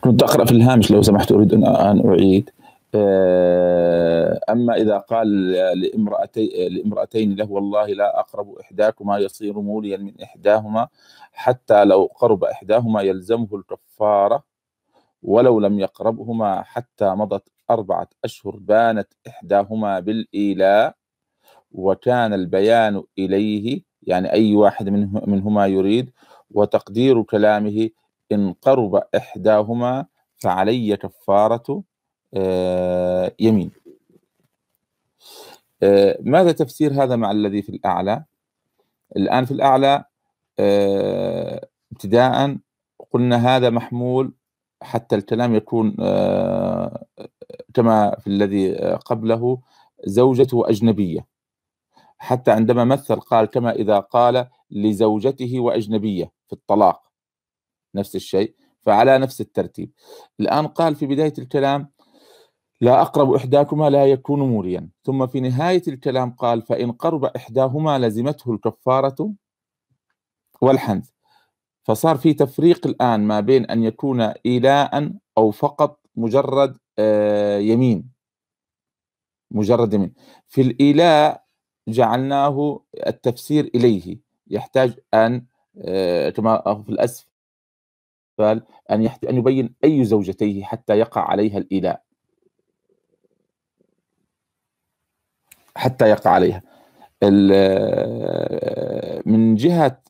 كنت أقرأ في الهامش لو سمحت، أريد أن أعيد. أما إذا قال لامرأتين له والله لا أقرب إحداكما يصير موليا من إحداهما حتى لو قرب إحداهما يلزمه الكفارة ولو لم يقربهما حتى مضت 4 أشهر بانت إحداهما بالإيلاء وكان البيان إليه، يعني أي واحد منهما يريد، وتقدير كلامه إن قرب إحداهما فعلي كفارة يمين. ماذا تفسير هذا مع الذي في الأعلى؟ الآن في الأعلى ابتداء قلنا هذا محمول حتى الكلام يكون كما في الذي قبله زوجته أجنبية، حتى عندما مثل قال كما إذا قال لزوجته وأجنبية في الطلاق نفس الشيء، فعلى نفس الترتيب. الآن قال في بداية الكلام لا أقرب إحداكما لا يكون موليا، ثم في نهاية الكلام قال فإن قرب إحداهما لزمته الكفارة والحنث، فصار في تفريق الآن ما بين أن يكون إيلاء أو فقط مجرد يمين. مجرد يمين في الإيلاء جعلناه التفسير إليه يحتاج أن كما في الأسفل أن يبين أي زوجتيه حتى يقع عليها الإيلاء، حتى يقع عليها. من جهة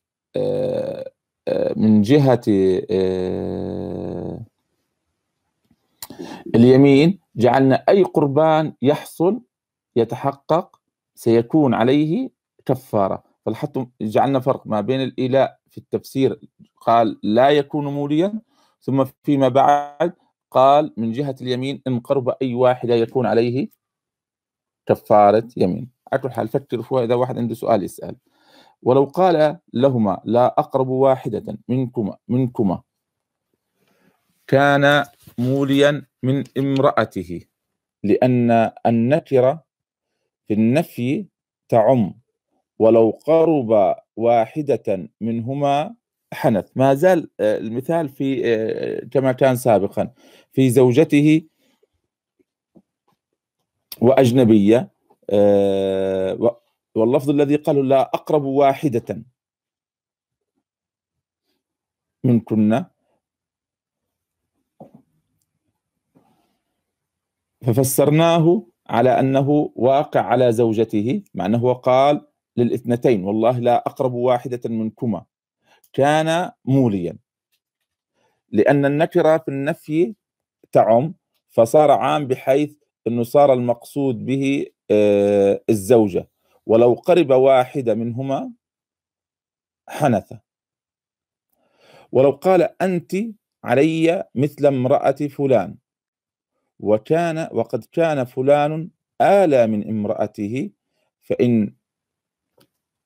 اليمين جعلنا أي قربان يحصل يتحقق سيكون عليه كفارة، فلاحظتم جعلنا فرق ما بين الإيلاء في التفسير قال لا يكون موليا، ثم فيما بعد قال من جهة اليمين إن قرب أي واحدة يكون عليه كفارة يمين. على كل حال فكر شوي، إذا واحد عنده سؤال يسأل. ولو قال لهما لا أقرب واحدة منكما كان موليا من امرأته، لأن النكرة في النفي تعم، ولو قرب واحدة منهما حنث. ما زال المثال في كما كان سابقا في زوجته وأجنبية، واللفظ الذي قالوا لا أقرب واحدة منكن ففسرناه على أنه واقع على زوجته، مع أنه قال للإثنتين والله لا أقرب واحدة منكما كان موليا، لأن النكرة في النفي تعم، فصار عام بحيث أنه صار المقصود به الزوجة، ولو قرب واحدة منهما حنث. ولو قال أنت علي مثل امرأة فلان وقد كان فلان آلى من امرأته، فإن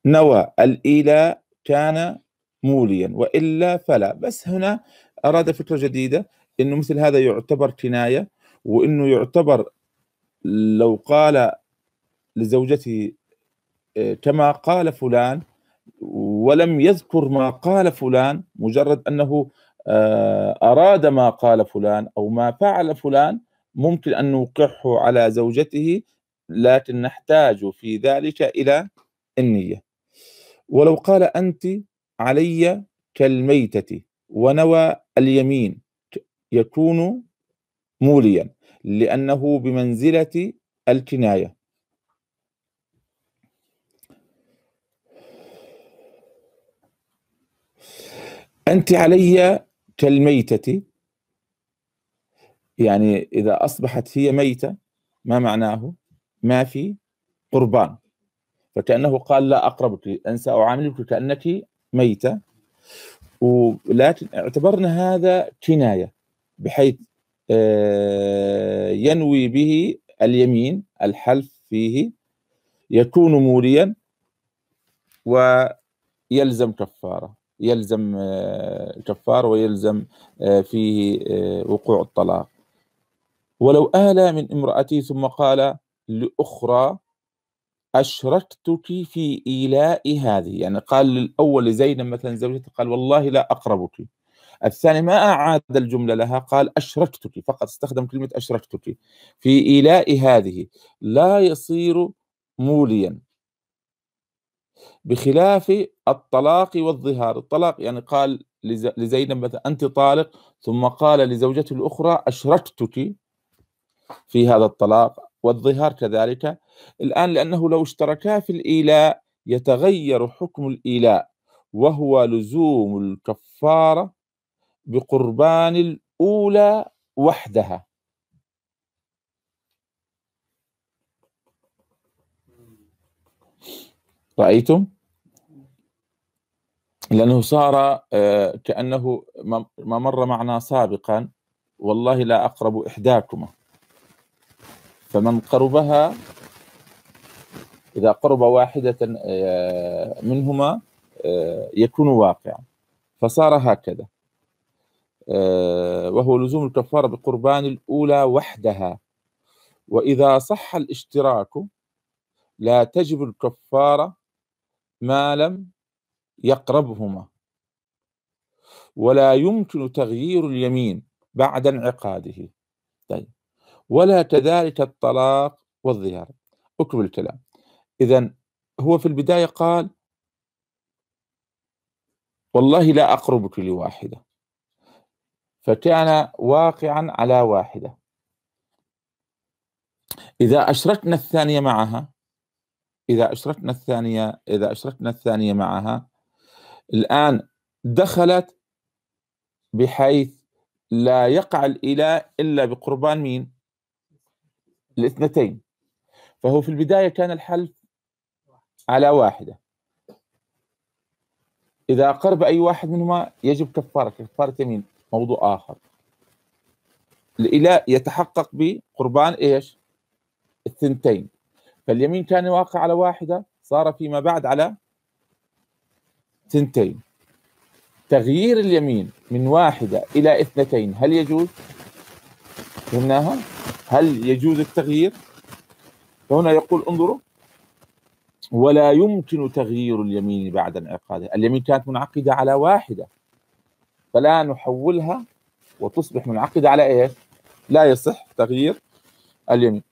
نوى الإيلاء كان موليا وإلا فلا. بس هنا أراد فكرة جديدة، إنه مثل هذا يعتبر كناية، وإنه يعتبر لو قال لزوجته كما قال فلان ولم يذكر ما قال فلان، مجرد أنه أراد ما قال فلان أو ما فعل فلان ممكن أن نوقعه على زوجته، لكن نحتاج في ذلك إلى النية. ولو قال أنت علي كالميتة ونوى اليمين يكون موليا، لأنه بمنزلة الكناية. أنت علي كالميتة، يعني إذا أصبحت هي ميتة ما معناه ما في قربان، فكأنه قال لا أقربك أن سأعاملك كأنك ميتة، ولكن اعتبرنا هذا كناية بحيث ينوي به اليمين الحلف فيه يكون موليا ويلزم كفارة، يلزم كفارة ويلزم فيه وقوع الطلاق. ولو آلى من امرأتي ثم قال لأخرى أشركتك في إيلاء هذه، يعني قال للأول لزينب مثلا زوجته قال والله لا أقربك، الثاني ما أعاد الجملة لها، قال أشركتك فقط، استخدم كلمة أشركتك في إيلاء هذه، لا يصير موليا بخلاف الطلاق والظهار. الطلاق يعني قال لزينب مثلا أنت طالق، ثم قال لزوجته الأخرى أشركتك في هذا الطلاق، والظهار كذلك. الآن لأنه لو اشتركا في الإيلاء يتغير حكم الإيلاء، وهو لزوم الكفارة بقربان الأولى وحدها. رأيتم؟ لأنه صار كأنه ما مر معنا سابقا، والله لا أقرب إحداكما، فمن قربها إذا قرب واحدة منهما يكون واقعا، فصار هكذا، وهو لزوم الكفارة بقربان الأولى وحدها. وإذا صح الاشتراك لا تجب الكفارة ما لم يقربهما، ولا يمكن تغيير اليمين بعد انعقاده. طيب، ولا كذلك الطلاق والظهار. أكمل الكلام. إذن هو في البداية قال والله لا أقربك لواحدة، فكان واقعا على واحدة. إذا أشركنا الثانية معها، إذا أشركنا الثانية معها، الآن دخلت بحيث لا يقع الإيلاء إلا بقربان مين؟ الاثنتين. فهو في البداية كان الحلف على واحدة، إذا قرب أي واحد منهما يجب كفارة، كفارة يمين، موضوع آخر. الإيلاء يتحقق بقربان إيش؟ الثنتين. فاليمين كان واقع على واحدة، صار فيما بعد على ثنتين. تغيير اليمين من واحدة إلى اثنتين هل يجوز؟ فهمناها؟ هل يجوز التغيير؟ فهنا يقول انظروا، ولا يمكن تغيير اليمين بعد انعقادها. اليمين كانت منعقدة على واحدة، فلا نحولها وتصبح منعقدة على ايش؟ لا يصح تغيير اليمين.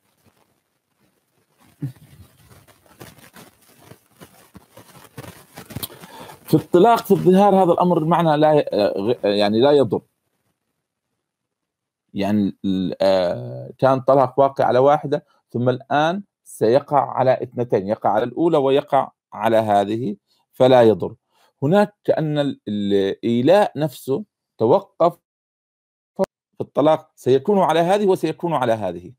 في الطلاق في الظهار هذا الأمر المعنى لا يعني لا يضر، يعني كان طلاق واقع على واحدة، ثم الآن سيقع على اثنتين، يقع على الأولى ويقع على هذه، فلا يضر. هناك كأن الإيلاء نفسه توقف في الطلاق، سيكون على هذه وسيكون على هذه،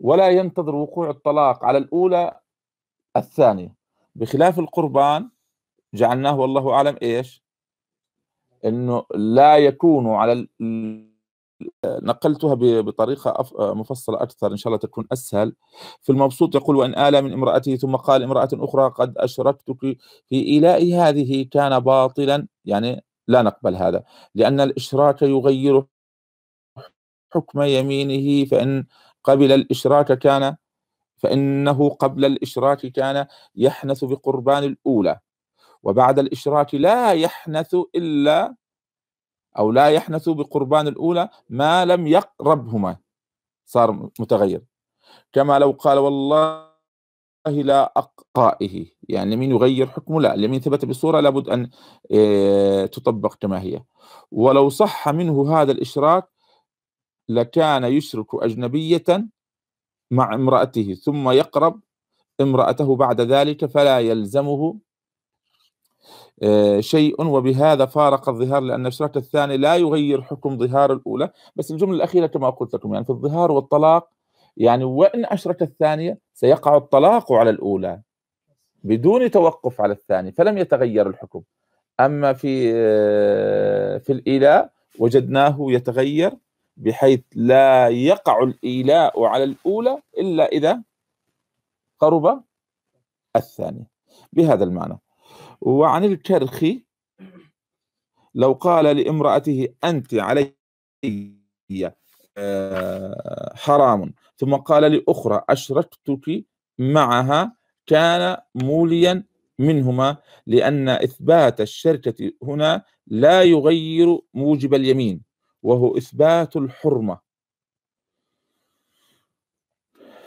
ولا ينتظر وقوع الطلاق على الأولى الثانية، بخلاف القربان جعلناه والله أعلم إيش؟ إنه لا يكون على، نقلتها بطريقة مفصلة أكثر إن شاء الله تكون أسهل. في المبسوط يقول وإن آلى من امرأته، ثم قال امرأة أخرى قد أشركتك في إيلاء هذه كان باطلا، يعني لا نقبل هذا، لأن الإشراك يغير حكم يمينه، فإن قبل الإشراك كان، فإنه قبل الإشراك كان يحنث بقربان الأولى، وبعد الإشراك لا يحنث إلا، أو لا يحنث بقربان الأولى ما لم يقربهما، صار متغير. كما لو قال والله لا أقائه، يعني من يغير حكمه، لا، اليمين ثبت بصورة لابد أن تطبق كما هي. ولو صح منه هذا الإشراك لكان يشرك أجنبية مع امرأته، ثم يقرب امرأته بعد ذلك، فلا يلزمه شيء. وبهذا فارق الظهار، لأن الشرك الثاني لا يغير حكم ظهار الأولى. بس الجملة الأخيرة كما قلت لكم، يعني في الظهار والطلاق، يعني وإن أشرك الثانية سيقع الطلاق على الأولى بدون توقف على الثاني، فلم يتغير الحكم. أما في الإيلاء وجدناه يتغير، بحيث لا يقع الإيلاء على الأولى إلا إذا قرب الثاني، بهذا المعنى. وعن الكرخ لو قال لامرأته أنت علي حرام، ثم قال لأخرى أشركتك معها، كان موليا منهما، لأن إثبات الشركة هنا لا يغير موجب اليمين وهو إثبات الحرمة،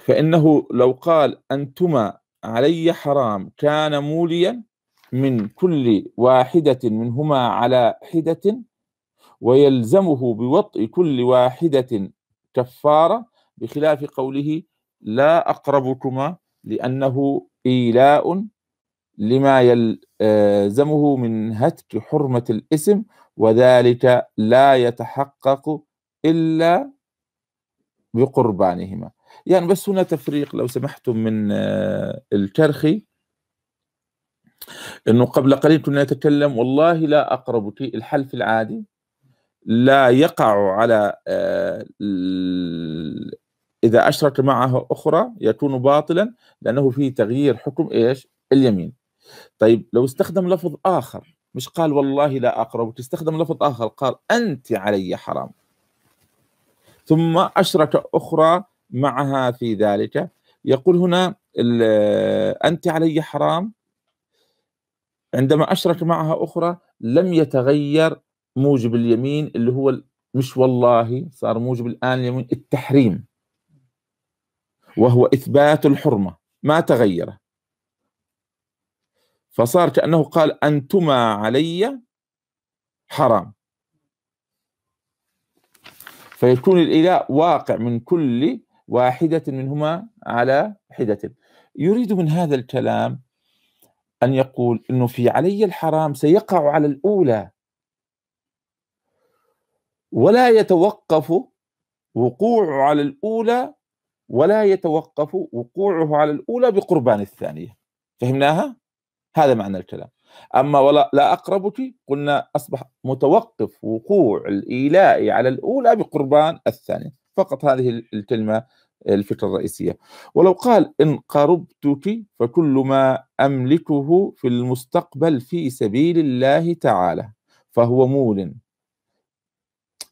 فإنه لو قال أنتما علي حرام كان موليا من كل واحدة منهما على حدة، ويلزمه بوطء كل واحدة كفارة، بخلاف قوله لا أقربكما لأنه إيلاء لما يلزمه من هتك حرمة الاسم، وذلك لا يتحقق إلا بقربانهما. يعني بس هنا تفريق لو سمحتم من الكرخي، أنه قبل قليل كنا نتكلم والله لا أقربك، الحلف العادي لا يقع على إذا أشرك معها أخرى يكون باطلا، لأنه فيه تغيير حكم إيش؟ اليمين. طيب لو استخدم لفظ آخر، مش قال والله لا أقربك، استخدم لفظ آخر، قال أنت علي حرام ثم أشرك أخرى معها في ذلك، يقول هنا أنت علي حرام عندما أشرك معها أخرى لم يتغير موجب اليمين اللي هو مش والله، صار موجب الآن اليمين التحريم وهو إثبات الحرمة، ما تغير، فصار كأنه قال أنتما علي حرام، فيكون الإيلاء واقع من كل واحدة منهما على حدة. يريد من هذا الكلام أن يقول أنه في علي الحرام سيقع على الأولى، ولا يتوقف وقوعه على الأولى بقربان الثانية. فهمناها؟ هذا معنى الكلام. أما ولا لا أقربك قلنا أصبح متوقف وقوع الإيلاء على الأولى بقربان الثانية فقط، هذه الكلمة الفكرة الرئيسية. ولو قال إن قربتك فكل ما أملكه في المستقبل في سبيل الله تعالى فهو مول،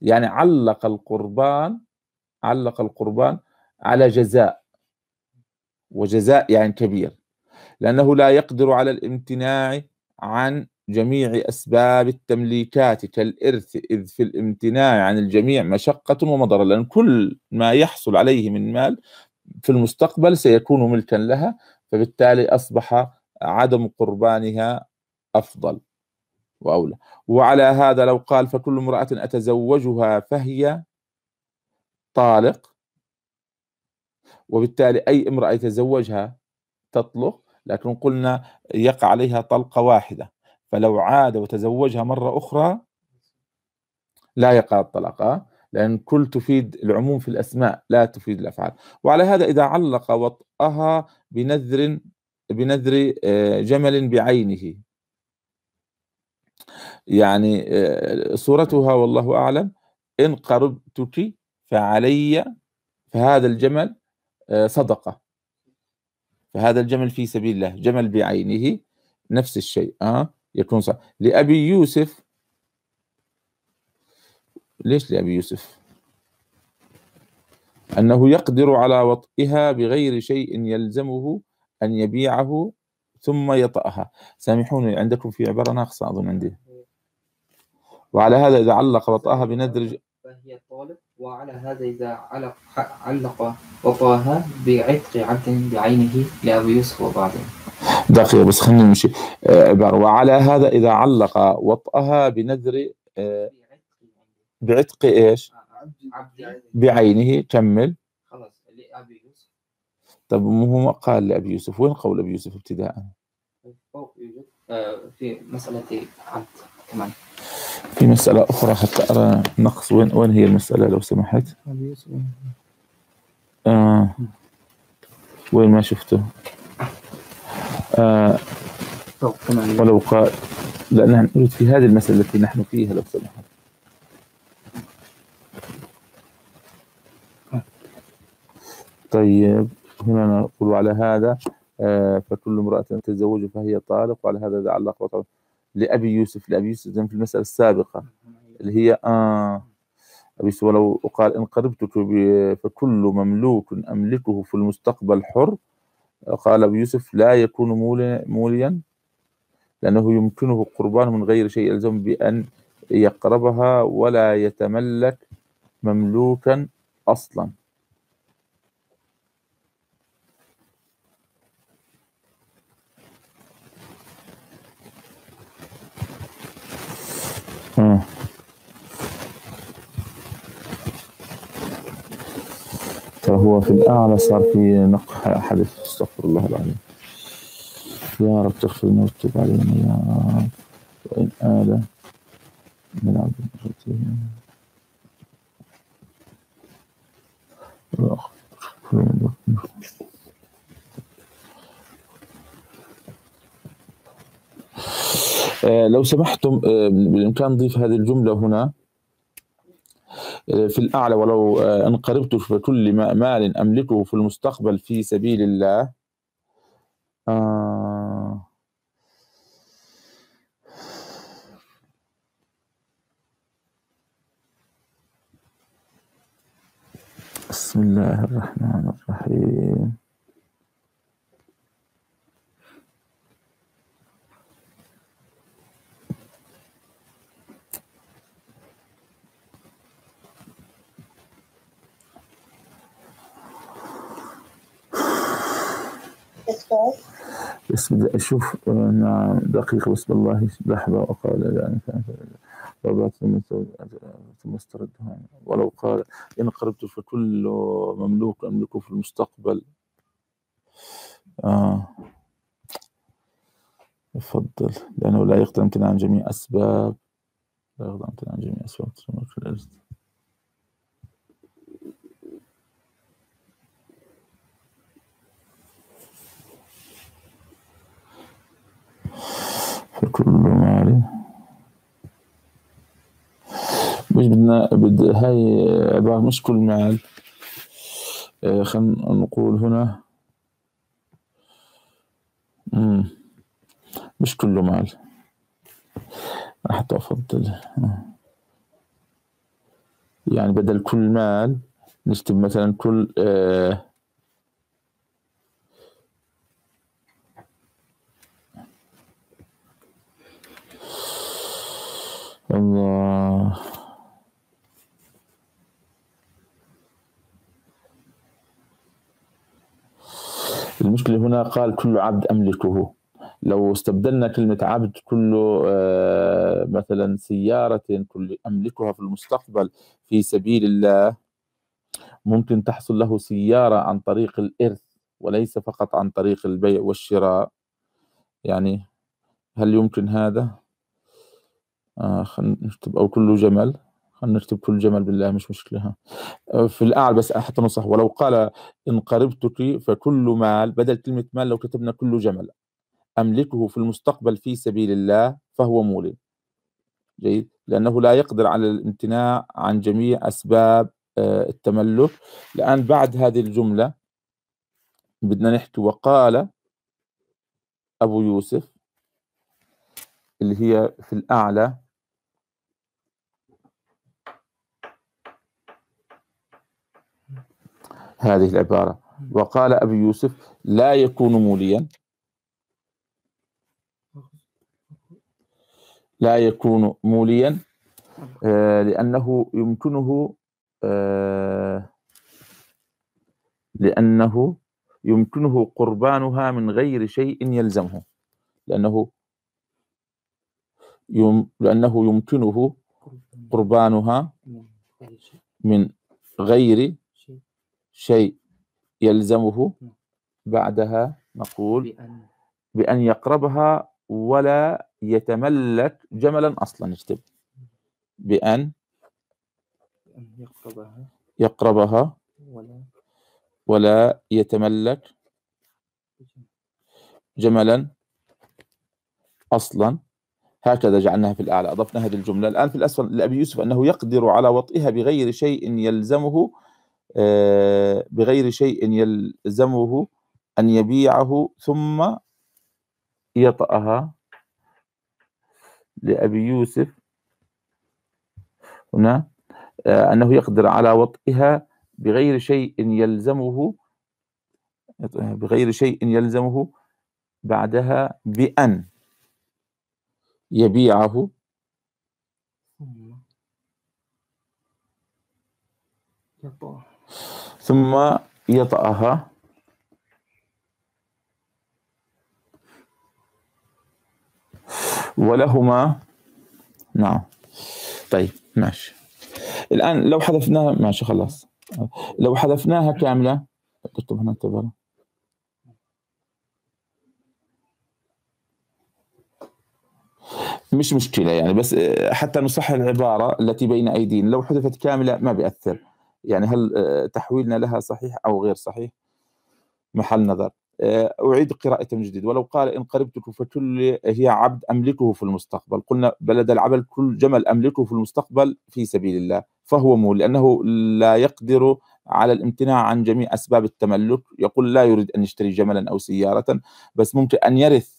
يعني علق القربان على جزاء، وجزاء يعني كبير، لأنه لا يقدر على الامتناع عن جميع أسباب التمليكات كالإرث، إذ في الامتناع عن الجميع مشقة ومضرة، لأن كل ما يحصل عليه من مال في المستقبل سيكون ملكا لها، فبالتالي أصبح عدم قربانها أفضل وأولى. وعلى هذا لو قال فكل امرأة أتزوجها فهي طالق، وبالتالي أي امرأة يتزوجها تطلق، لكن قلنا يقع عليها طلقة واحدة، فلو عاد وتزوجها مرة أخرى لا يقع الطلاق، لأن كل تفيد العموم في الأسماء لا تفيد الأفعال. وعلى هذا إذا علق وطأها بنذر جمل بعينه، يعني صورتها والله أعلم، إن قربتك فعلي، فهذا الجمل صدقة، فهذا الجمل في سبيل الله، جمل بعينه نفس الشيء يكون صح. لأبي يوسف، ليش لأبي يوسف؟ أنه يقدر على وطئها بغير شيء يلزمه أن يبيعه ثم يطأها. سامحوني عندكم في عبارة ناقصة أظن عندي. وعلى هذا إذا علق وطأها بندرج فهي طالب، وعلى هذا إذا علق وطأها بعتق عبد بعينه لأبي يوسف وبعده. دقيقة بس خلينا نمشي عبارة. وعلى هذا إذا علق وطأها بنذر بعتق إيش؟ بعينه. كمل. خلاص لأبي يوسف. طب هو ما قال لأبي يوسف، وين قول أبي يوسف ابتداء؟ في مسألة عبد كمان. في مسألة أخرى حتى أرى نقص، وين هي المسألة لو سمحت؟ أبي يوسف. وين ما شفته؟ ولو قال لا، نحن نريد في هذه المسألة التي نحن فيها لو سمحت. طيب هنا نقول على هذا فكل امرأة تتزوج فهي طالق، وعلى هذا إذا علق وطأها لأبي يوسف. لأبي يوسف في المسألة السابقة اللي هي أبي يوسف. ولو قال إن قربتك فكل مملوك أملكه في المستقبل حر، قال أبو يوسف لا يكون موليا لأنه يمكنه قربان من غير شيء يلزم بأن يقربها ولا يتملك مملوكا أصلا. فهو في الأعلى صار في نقح حدث. استغفر الله العظيم. يا رب تغفر لنا وتب علينا يا رب، وإن آلة من عبد لو سمحتم بالإمكان ضيف هذه الجملة هنا في الأعلى: ولو انقرضت فكل مال أملكه في المستقبل في سبيل الله. بسم الله الرحمن الرحيم. بس بدي اشوف انا دقيقه، بس بالله لحظه. وقال يعني ربعت ثم استردها. ولو قال ان قربت فكل مملوك املكه في المستقبل. افضل لانه لا يقدر يمكن عن جميع اسباب، لا يقدر يمكن عن جميع اسباب في الارض. فكل مالي مش بدنا هاي عبارة مش كل مال. خلينا نقول هنا مش كل مال حتى أفضل، يعني بدل كل مال نكتب مثلا كل الله المشكلة هنا قال كل عبد أملكه. لو استبدلنا كلمة عبد كل مثلا سيارة كل أملكها في المستقبل في سبيل الله، ممكن تحصل له سيارة عن طريق الإرث وليس فقط عن طريق البيع والشراء. يعني هل يمكن هذا؟ خلينا نكتب أو كل جمل، خلينا نكتب كل جمل بالله مش مشكلة. في الأعلى بس حتى نصح. ولو قال إن قربتك فكل مال، بدل كلمة مال لو كتبنا كل جمل أملكه في المستقبل في سبيل الله فهو مولد. جيد، لأنه لا يقدر على الامتناع عن جميع أسباب التملك. الآن بعد هذه الجملة بدنا نحكي وقال أبو يوسف اللي هي في الأعلى. هذه العبارة: وقال أبي يوسف لا يكون موليا، لا يكون موليا لأنه يمكنه قربانها من غير شيء يلزمه، لأنه يمكنه قربانها من غير شيء يلزمه. بعدها نقول بأن يقربها ولا يتملك جملا أصلا. نكتب بأن يقربها ولا يتملك جملا أصلا. هكذا جعلناها في الأعلى، أضفنا هذه الجملة. الآن في الأسفل لأبي يوسف أنه يقدر على وطئها بغير شيء يلزمه أن يبيعه ثم يطأها. لأبي يوسف هنا أنه يقدر على وطئها بغير شيء يلزمه بعدها بأن يبيعه ثم يطأها ولهما. نعم طيب ماشي. الآن لو حذفناها ماشي خلاص، لو حذفناها كاملة اكتب هنا اكتبها مش مشكلة يعني، بس حتى نصحح العبارة التي بين أيدينا. لو حذفت كاملة ما بيأثر يعني، هل تحويلنا لها صحيح أو غير صحيح محل نظر. أعيد قراءة من جديد. ولو قال إن قربتك فكل هي عبد أملكه في المستقبل، قلنا بلد العبد كل جمل أملكه في المستقبل في سبيل الله، فهو مول لأنه لا يقدر على الامتناع عن جميع أسباب التملك. يقول لا يريد أن يشتري جملا أو سيارة، بس ممكن أن يرث،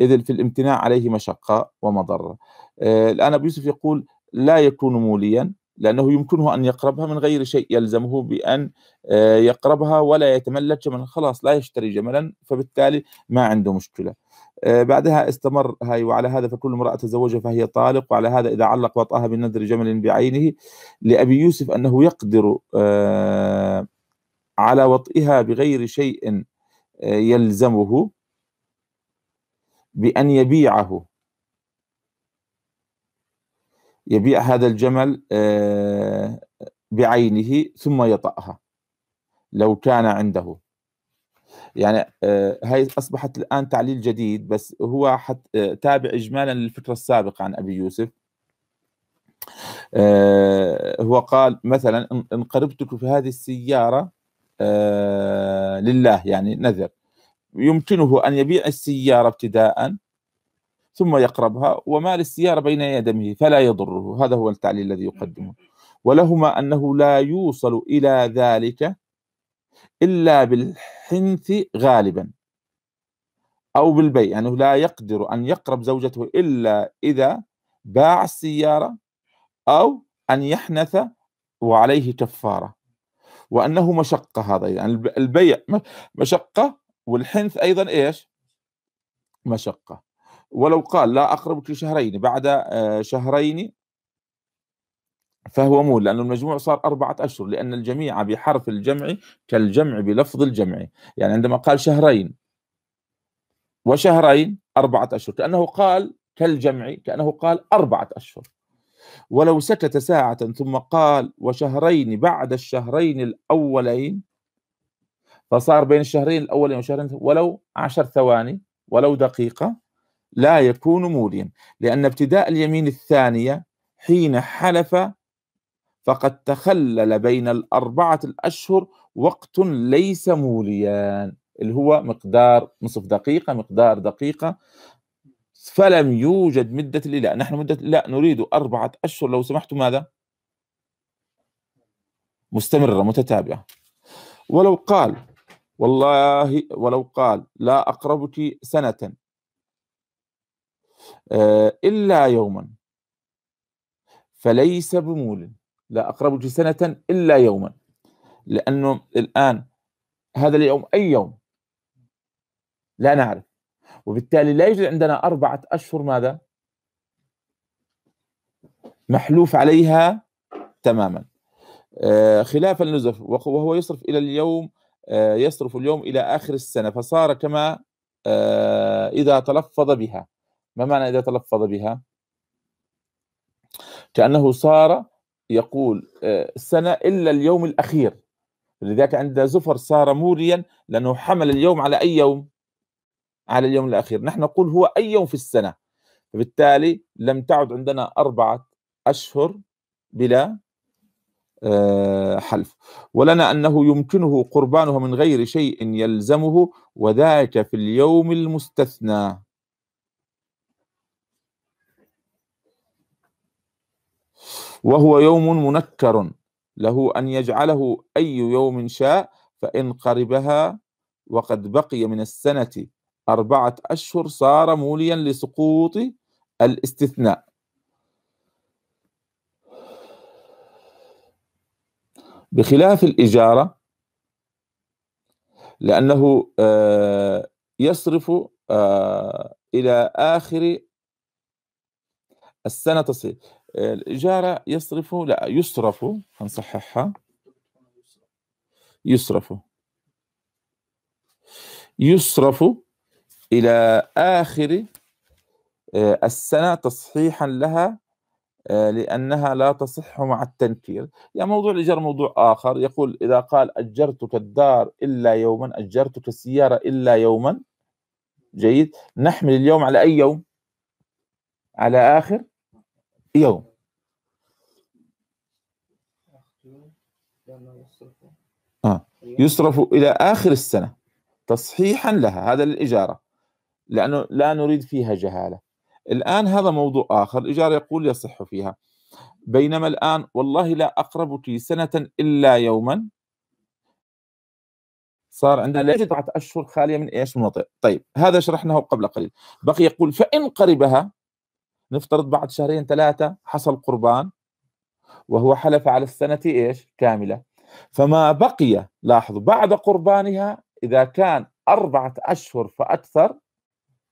إذ في الامتناع عليه مشقة ومضرة. الآن أبو يوسف يقول لا يكون موليا لأنه يمكنه أن يقربها من غير شيء يلزمه بأن يقربها ولا يتملك جملا، خلاص لا يشتري جملا فبالتالي ما عنده مشكلة. بعدها استمر هاي. وعلى هذا فكل امرأة تزوجها فهي طالق، وعلى هذا إذا علق وطأها بالنذر جمل بعينه، لأبي يوسف أنه يقدر على وطئها بغير شيء يلزمه بأن يبيعه، يبيع هذا الجمل بعينه ثم يطأها لو كان عنده. يعني هاي أصبحت الآن تعليل جديد، بس هو تابع إجمالا للفكرة السابقة عن أبي يوسف. هو قال مثلا إن قربتك في هذه السيارة لله، يعني نذر، يمكنه أن يبيع السيارة ابتداء ثم يقربها وما للسيارة بين يديه فلا يضره. هذا هو التعليل الذي يقدمه. ولهما أنه لا يوصل إلى ذلك إلا بالحنث غالبا أو بالبيع، يعني أنه لا يقدر أن يقرب زوجته إلا إذا باع السيارة أو أن يحنث وعليه كفارة، وأنه مشقة. هذا يعني البيع مشقة والحنث أيضا إيش مشقة. ولو قال لا أقربك شهرين بعد شهرين فهو مول، لأن المجموع صار 4 أشهر، لأن الجميع بحرف الجمع كالجمع بلفظ الجمع. يعني عندما قال شهرين وشهرين 4 أشهر كأنه قال كالجمع، كأنه قال 4 أشهر. ولو سكت ساعة ثم قال وشهرين بعد الشهرين الأولين، فصار بين الشهرين الأولين والشهرين ولو 10 ثواني ولو دقيقة لا يكون موليا، لأن ابتداء اليمين الثانية حين حلف فقد تخلل بين ال4 أشهر وقت ليس موليا، اللي هو مقدار نصف دقيقة، مقدار دقيقة، فلم يوجد مدة الإيلاء. نحن مدة الإيلاء نريد 4 أشهر لو سمحتم، ماذا؟ مستمرة متتابعة. ولو قال والله، ولو قال لا أقربك سنة إلا يوما فليس بمول. لا أقربك سنة إلا يوما، لأنه الآن هذا اليوم أي يوم لا نعرف، وبالتالي لا يوجد عندنا 4 أشهر ماذا محلوف عليها تماما، خلافا للنزف. وهو يصرف إلى اليوم، يصرف اليوم إلى آخر السنة، فصار كما إذا تلفظ بها. ما معنى إذا تلفظ بها؟ كأنه صار يقول السنة إلا اليوم الأخير، لذلك عند زفر صار موليا لأنه حمل اليوم على أي يوم؟ على اليوم الأخير. نحن نقول هو أي يوم في السنة، فبالتالي لم تعد عندنا 4 أشهر بلا حلف. ولنا أنه يمكنه قربانها من غير شيء يلزمه، وذاك في اليوم المستثنى. وهو يوم منكر، له أن يجعله أي يوم شاء، فإن قربها وقد بقي من السنة 4 أشهر صار موليا لسقوط الاستثناء. بخلاف الإجارة لأنه يصرف إلى آخر السنة تصل الإجارة يصرف، لا يصرف، هنصححها، يصرف، يصرف إلى آخر السنة تصحيحا لها لأنها لا تصح مع التنكير. يعني موضوع الإيجار موضوع آخر. يقول إذا قال أجرتك الدار إلا يوما، أجرتك السيارة إلا يوما، جيد، نحمل اليوم على أي يوم؟ على آخر يوم. يصرف إلى آخر السنة تصحيحا لها، هذا للإجارة لأنه لا نريد فيها جهالة. الآن هذا موضوع آخر، الإجارة يقول يصح فيها. بينما الآن والله لا أقربك سنة إلا يوما، صار عندنا لا يوجد 4 أشهر خالية من إيش؟ من وطئ. طيب هذا شرحناه قبل قليل. بقي يقول فإن قربها، نفترض بعد 2-3 شهور حصل قربان وهو حلف على السنة إيش؟ كاملة. فما بقي، لاحظوا، بعد قربانها إذا كان 4 أشهر فأكثر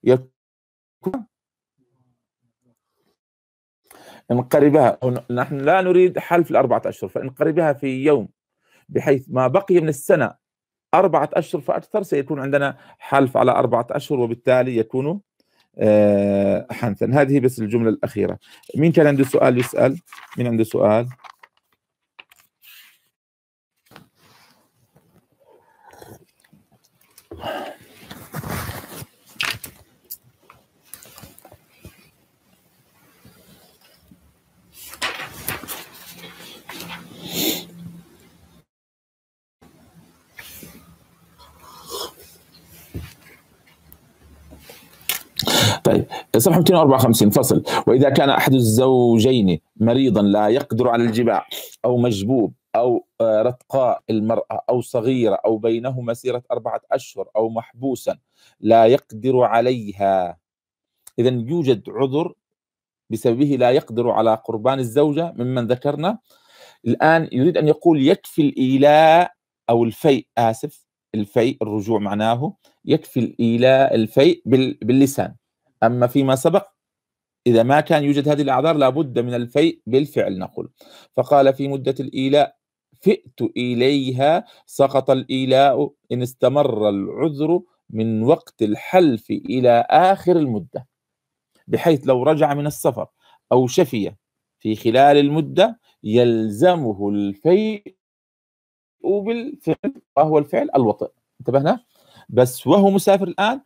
يكون إن قربها. نحن لا نريد حلف ال4 أشهر، فإن قربها في يوم بحيث ما بقي من السنة 4 أشهر فأكثر سيكون عندنا حلف على 4 أشهر وبالتالي يكون حنثا. هذه بس الجملة الأخيرة. مين كان عنده سؤال يسأل؟ مين عنده سؤال؟ طيب صفحة 254 فصل. وإذا كان أحد الزوجين مريضا لا يقدر على الجماع أو مجبوب أو رتقاء المرأة أو صغيرة أو بينهما مسيرة 4 أشهر أو محبوسا لا يقدر عليها، إذا يوجد عذر بسببه لا يقدر على قربان الزوجة ممن ذكرنا. الآن يريد أن يقول يكفي الإيلاء أو الفيء، آسف، الفيء الرجوع معناه، يكفي الإيلاء الفيء باللسان. أما فيما سبق إذا ما كان يوجد هذه الأعذار لابد من الفيء بالفعل. نقول فقال في مدة الإيلاء فئت إليها سقط الإيلاء إن استمر العذر من وقت الحلف إلى آخر المدة، بحيث لو رجع من السفر أو شفي في خلال المدة يلزمه الفيء بالفعل، وهو الفعل الوطئ. انتبهنا؟ بس وهو مسافر الآن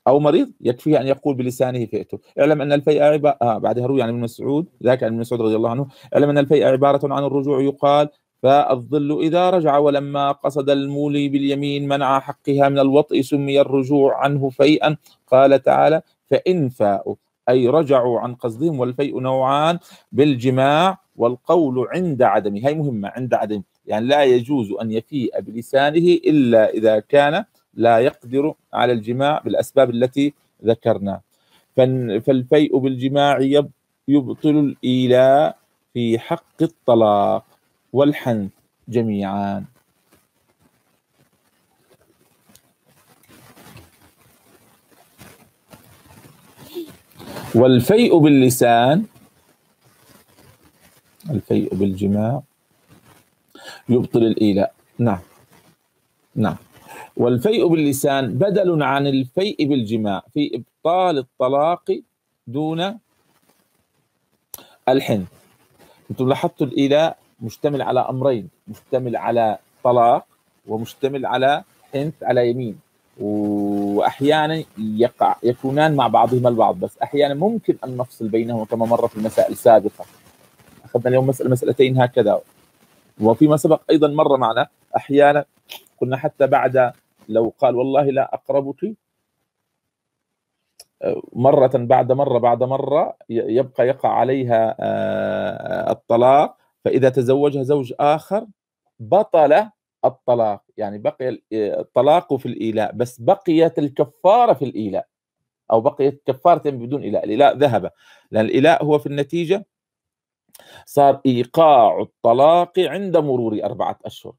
أو مريض يكفيه أن يقول بلسانه فئته. اعلم أن الفيء عبارة بعدها روي عن ابن مسعود، ذاك عن ابن مسعود رضي الله عنه، اعلم أن الفيء عبارة عن الرجوع يقال فالظل إذا رجع، ولما قصد المولي باليمين منع حقها من الوطء سمي الرجوع عنه فيئا. قال تعالى فإن فاءوا أي رجعوا عن قصدهم. والفيء نوعان، بالجماع والقول عند عدمه. هي مهمة، عند عدمه، يعني لا يجوز أن يفيء بلسانه إلا إذا كان لا يقدر على الجماع بالأسباب التي ذكرنا. فالفيء بالجماع يبطل الإيلاء في حق الطلاق والحنث جميعا. والفيء باللسان، الفيء بالجماع يبطل الإيلاء. نعم نعم. والفيء باللسان بدل عن الفيء بالجماع في إبطال الطلاق دون الحنث. أنتم لاحظتوا الإيلاء مشتمل على أمرين، مشتمل على طلاق ومشتمل على حنث على يمين، وأحيانا يكونان مع بعضهما البعض، بس أحيانا ممكن أن نفصل بينهما كما مر في المسائل السابقة. أخذنا اليوم مسألتين هكذا، وفيما سبق أيضا مر معنا أحيانا قلنا حتى بعد، لو قال والله لا أقربك مرة بعد مرة بعد مرة يبقى يقع عليها الطلاق، فإذا تزوجها زوج آخر بطل الطلاق، يعني بقي الطلاق في الإيلاء بس بقيت الكفارة في الإيلاء، أو بقيت كفارة بدون إيلاء. الإيلاء ذهب، لأن الإيلاء هو في النتيجة صار إيقاع الطلاق عند مرور 4 أشهر،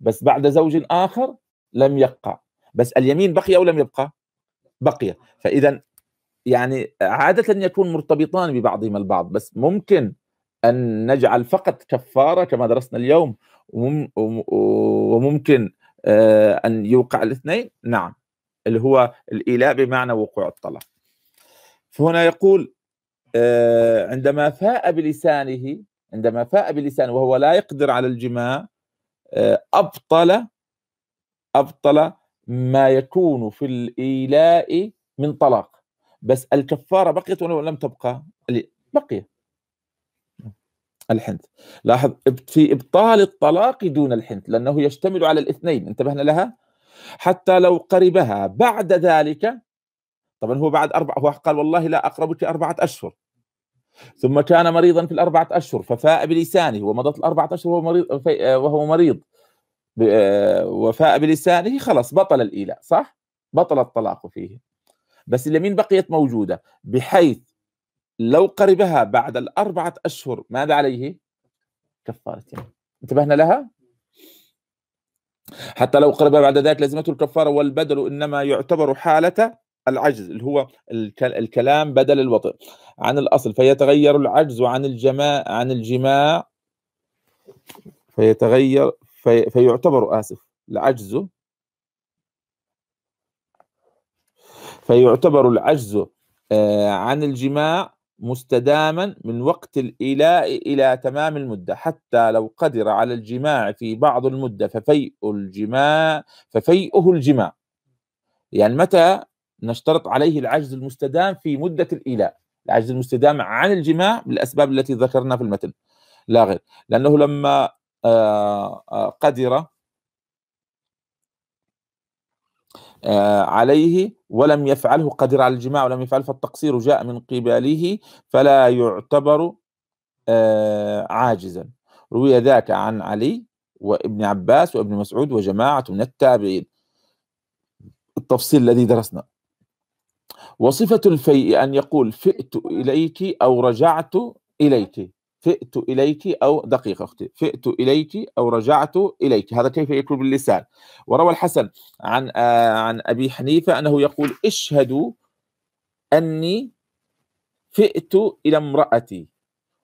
بس بعد زوج آخر لم يقع، بس اليمين بقي أو لم يبقى؟ بقي. فإذا يعني عادة يكون مرتبطان ببعضهما البعض، بس ممكن أن نجعل فقط كفارة كما درسنا اليوم، وممكن أن يوقع الاثنين. نعم، اللي هو الإيلاء بمعنى وقوع الطلاق. فهنا يقول عندما فاء بلسانه، وهو لا يقدر على الجماع، أبطل ما يكون في الإيلاء من طلاق، بس الكفارة بقيت ولا لم تبقى؟ بقي. الحنث، لاحظ في إبطال الطلاق دون الحنث، لأنه يشتمل على الاثنين، انتبهنا لها؟ حتى لو قربها بعد ذلك، طبعا هو بعد 4، هو قال والله لا أقربك 4 أشهر، ثم كان مريضا في ال4 أشهر ففاء بلسانه ومضت ال4 أشهر وهو مريض وفاء بلسانه، خلاص بطل الإيلاء، صح؟ بطل الطلاق فيه، بس اليمين بقيت موجودة، بحيث لو قربها بعد ال4 أشهر ماذا عليه؟ كفارة. انتبهنا لها؟ حتى لو قربها بعد ذلك لازمته الكفارة، والبدل إنما يعتبر حالة العجز، اللي هو الكلام بدل الوطء عن الأصل، فيتغير العجز عن الجماع فيعتبر العجز عن الجماع مستداما من وقت الإيلاء إلى تمام المدة، حتى لو قدر على الجماع في بعض المدة ففيئه الجماع. يعني متى نشترط عليه العجز المستدام في مدة الإيلاء؟ العجز المستدام عن الجماع بالأسباب التي ذكرنا في المتن، لا غير، لأنه لما قدر عليه ولم يفعله، قدر على الجماع ولم يفعله، فالتقصير جاء من قبله فلا يعتبر عاجزا. روي ذاك عن علي وابن عباس وابن مسعود وجماعة من التابعين، التفصيل الذي درسنا. وصفة الفيء أن يقول فئت إليك أو رجعت إليك، فئت إليك أو دقيقة أختي، فئت إليك أو رجعت إليك، هذا كيف يكون باللسان. وروى الحسن عن أبي حنيفة أنه يقول اشهدوا أني فئت إلى امرأتي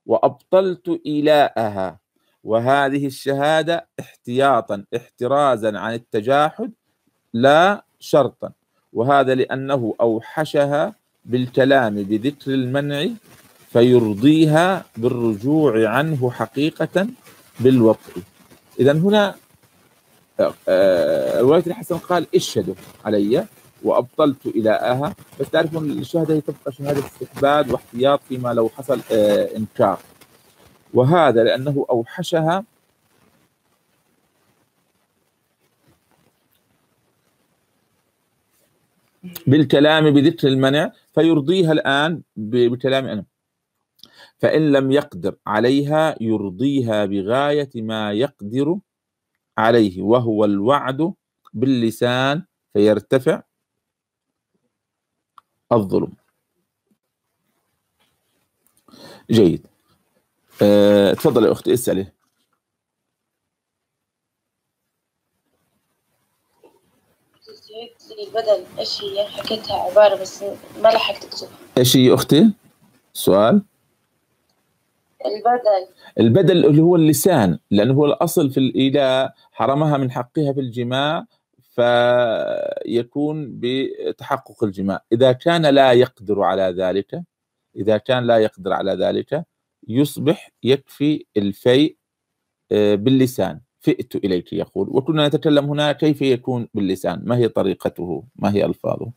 وأبطلت إيلاءها، وهذه الشهادة احتياطا احترازا عن التجاحد لا شرطا، وهذا لأنه أوحشها بالكلام بذكر المنع فيرضيها بالرجوع عنه حقيقة بالوطء. إذن هنا رواية الحسن قال اشهدوا علي وأبطلت إيلاءها، بس تعرفون الشهادة هي تبقى شهادة استحباب واحتياط فيما لو حصل إنكار، وهذا لأنه أوحشها بالكلام بذكر المنع فيرضيها الآن بكلام أنا، فإن لم يقدر عليها يرضيها بغاية ما يقدر عليه، وهو الوعد باللسان فيرتفع الظلم. جيد، تفضل يا أختي اسألي. البدل ايش هي؟ حكيتها عباره بس ما لحقت اكتبها. ايش هي اختي؟ سؤال. البدل اللي هو اللسان، لانه هو الاصل في الإيلاء حرمها من حقها في الجماع، فيكون بتحقق الجماع. اذا كان لا يقدر على ذلك، يصبح يكفي الفيء باللسان. فئت إليك يقول، وكنا نتكلم هنا كيف يكون باللسان، ما هي طريقته، ما هي ألفاظه.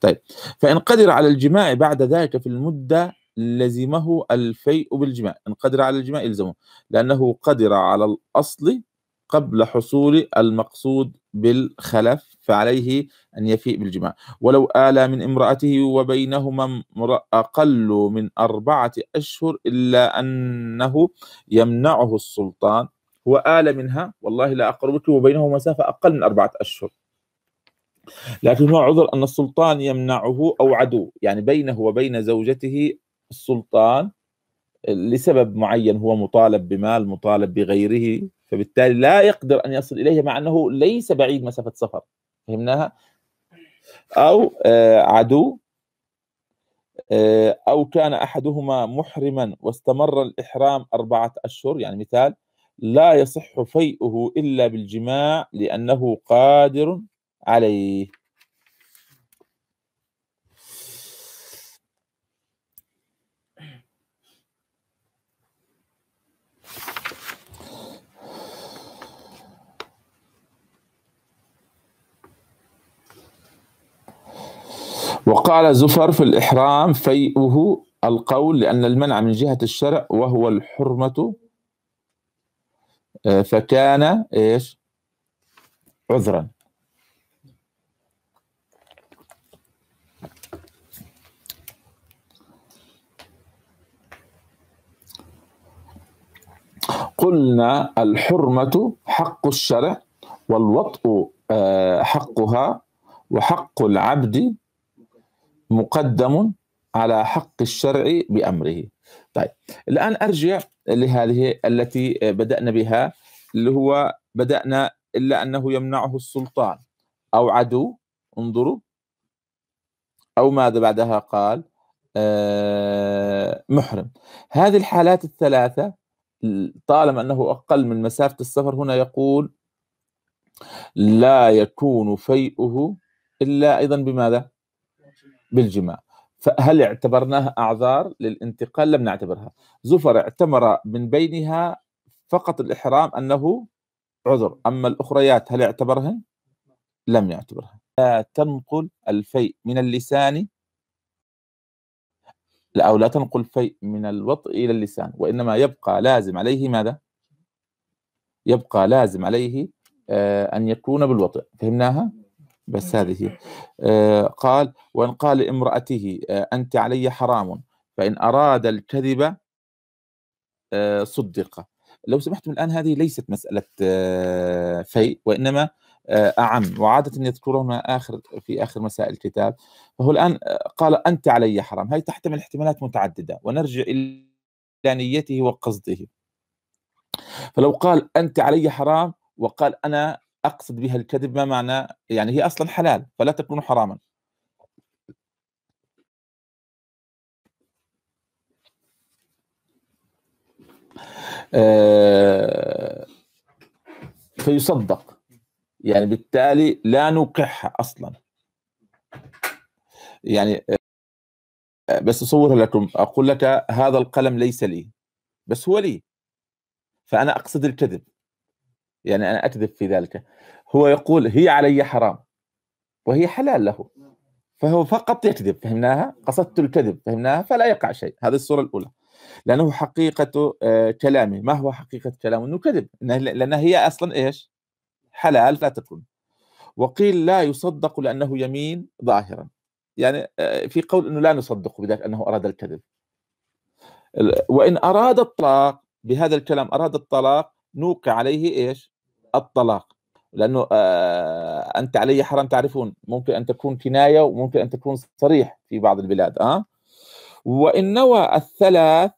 طيب، فإن قدر على الجماع بعد ذلك في المدة لزمه الفيء بالجماع، إن قدر على الجماع يلزمه، لأنه قدر على الأصل قبل حصول المقصود بالخلف، فعليه أن يفيء بالجماع. ولو آلى من امرأته وبينهما أقل من 4 أشهر إلا أنه يمنعه السلطان، وآل منها والله لا أقربك وبينه مسافة أقل من 4 أشهر، لكن هو عذر أن السلطان يمنعه أو عدو، يعني بينه وبين زوجته السلطان لسبب معين، هو مطالب بمال، مطالب بغيره، فبالتالي لا يقدر أن يصل إليه مع أنه ليس بعيد مسافة سفر، فهمناها؟ أو عدو أو كان أحدهما محرما واستمر الإحرام 4 أشهر، يعني مثال، لا يصح فيئه إلا بالجماع لأنه قادر عليه. وقال زفر في الإحرام فيئه القول، لأن المنع من جهة الشرع وهو الحرمة، فكان إيش؟ عذرا. قلنا الحرمة حق الشرع، والوطء حقها، وحق العبد مقدم على حق الشرع بأمره. طيب الآن أرجع لهذه التي بدأنا بها، اللي هو بدأنا إلا أنه يمنعه السلطان أو عدو، انظروا، أو ماذا بعدها قال؟ محرم. هذه الحالات الثلاثة طالما أنه أقل من مسافة السفر، هنا يقول لا يكون فيئه إلا أيضا بماذا؟ بالجماع. فهل اعتبرناها أعذار للانتقال؟ لم نعتبرها. زفر اعتبر من بينها فقط الإحرام أنه عذر، أما الأخريات هل اعتبرهن؟ لم يعتبرها. لا تنقل الفيء من اللسان، أو لا تنقل الفيء من الوطء إلى اللسان، وإنما يبقى لازم عليه ماذا؟ يبقى لازم عليه أن يكون بالوطء. فهمناها؟ بس هذه قال وإن قال لامرأته أنت علي حرام، فإن أراد الكذب صدق. لو سمحتم الآن هذه ليست مسألة فيء، وإنما أعم، وعادة يذكرونها في آخر مسائل الكتاب. فهو الآن قال أنت علي حرام، هي تحتمل احتمالات متعددة، ونرجع إلى نيته وقصده. فلو قال أنت علي حرام وقال أنا أقصد بها الكذب، ما معنى؟ يعني هي أصلا حلال فلا تكون حراما. فيصدق، يعني بالتالي لا نوقعها أصلا. يعني بس أصورها لكم، أقول لك هذا القلم ليس لي، بس هو لي، فأنا أقصد الكذب، يعني أنا أكذب في ذلك. هو يقول هي علي حرام وهي حلال له، فهو فقط يكذب. فهمناها؟ قصدت الكذب، فهمناها؟ فلا يقع شيء. هذه الصورة الأولى، لأنه حقيقة كلامه. ما هو حقيقة كلامه؟ أنه كذب، لأن هي أصلا إيش؟ حلال لا تكون. وقيل لا يصدق لأنه يمين ظاهرا، يعني في قول أنه لا نصدق بذلك أنه أراد الكذب. وإن أراد الطلاق، بهذا الكلام أراد الطلاق، نوقع عليه إيش؟ الطلاق، لأنه أنت علي حرام، تعرفون ممكن أن تكون كناية وممكن أن تكون صريح في بعض البلاد. وإن نوى الثلاث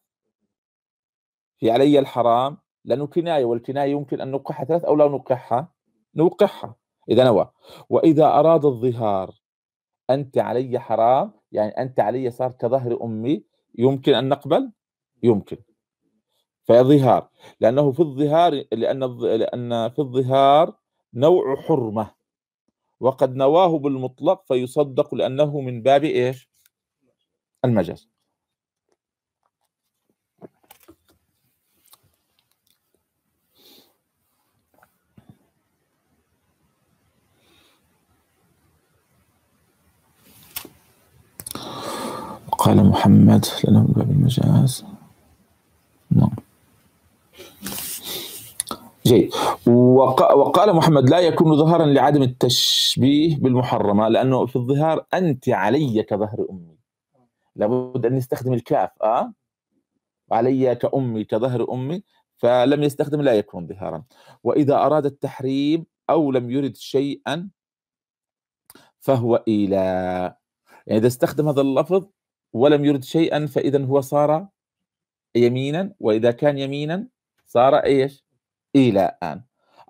في علي الحرام، لأنه كناية، والكناية يمكن أن نوقعها 3 أو لا نوقعها، نوقعها إذا نوى. وإذا أراد الظهار، أنت علي حرام، يعني أنت علي صار كظهر أمي، يمكن أن نقبل؟ يمكن. فظهار، لأنه في الظهار، لأن في الظهار نوع حرمة، وقد نواه بالمطلق فيصدق لأنه من باب إيش؟ المجاز. قال محمد لأنه من باب المجاز. نعم. جيد. وقال محمد لا يكون ظهرا لعدم التشبيه بالمحرمة، لأنه في الظهار أنت علي كظهر أمي، لابد أن يستخدم الكاف، علي كأمي كظهر أمي، فلم يستخدم لا يكون ظهرا. وإذا أراد التحريم أو لم يرد شيئا فهو إيلاء، يعني إذا استخدم هذا اللفظ ولم يرد شيئا فإذا هو صار يمينا، وإذا كان يمينا صار إيش؟ إيلاء.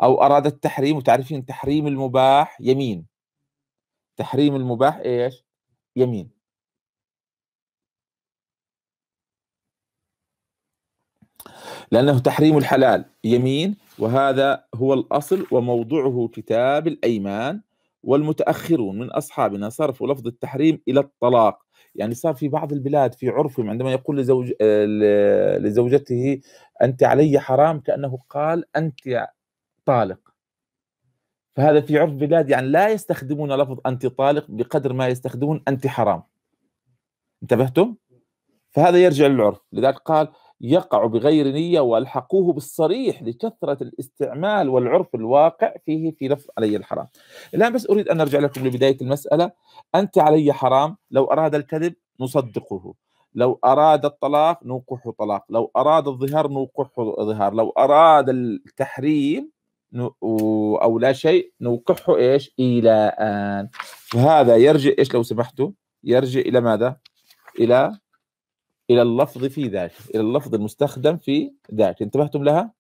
أو أراد التحريم، وتعرفين تحريم المباح يمين، تحريم المباح إيش؟ يمين. لأنه تحريم الحلال يمين، وهذا هو الأصل وموضوعه كتاب الأيمان، والمتأخرون من أصحابنا صرفوا لفظ التحريم إلى الطلاق. يعني صار في بعض البلاد في عرفهم عندما يقول لزوجته أنت علي حرام كأنه قال أنت طالق. فهذا في عرف بلاد يعني لا يستخدمون لفظ أنت طالق بقدر ما يستخدمون أنت حرام. انتبهتم؟ فهذا يرجع للعرف، لذلك قال يقع بغير نية والحقوه بالصريح لكثرة الاستعمال والعرف الواقع فيه في لفظ علي الحرام. الآن بس أريد أن أرجع لكم لبداية المسألة. أنت علي حرام لو أراد الكذب نصدقه، لو أراد الطلاق نوقحه طلاق، لو أراد الظهار نوقحه ظهار، لو أراد التحريم أو لا شيء نوقحه إيش؟ إيلاء. فهذا يرجع إيش لو سمحتوا؟ يرجع إلى ماذا؟ إلى اللفظ في ذاك، إلى اللفظ المستخدم في ذاك. انتبهتم لها؟